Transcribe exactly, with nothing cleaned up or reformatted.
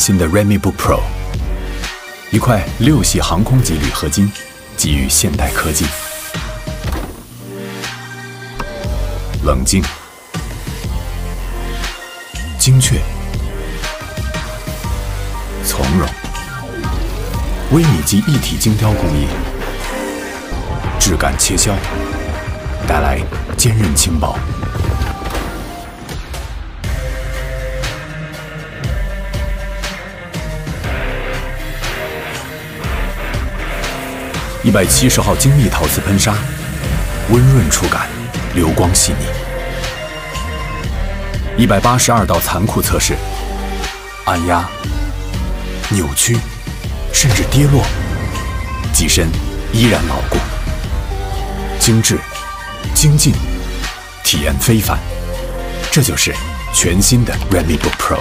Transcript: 新的 RedmiBook Pro， 一块六系航空级铝合金，基于现代科技。冷静、精确、从容，微米级一体精雕工艺，质感切削，带来坚韧轻薄。 一百七十号精密陶瓷喷砂，温润触感，流光细腻。一百八十二道残酷测试，按压、扭曲，甚至跌落，机身依然牢固。精致、精进，体验非凡，这就是全新的 RedmiBook Pro。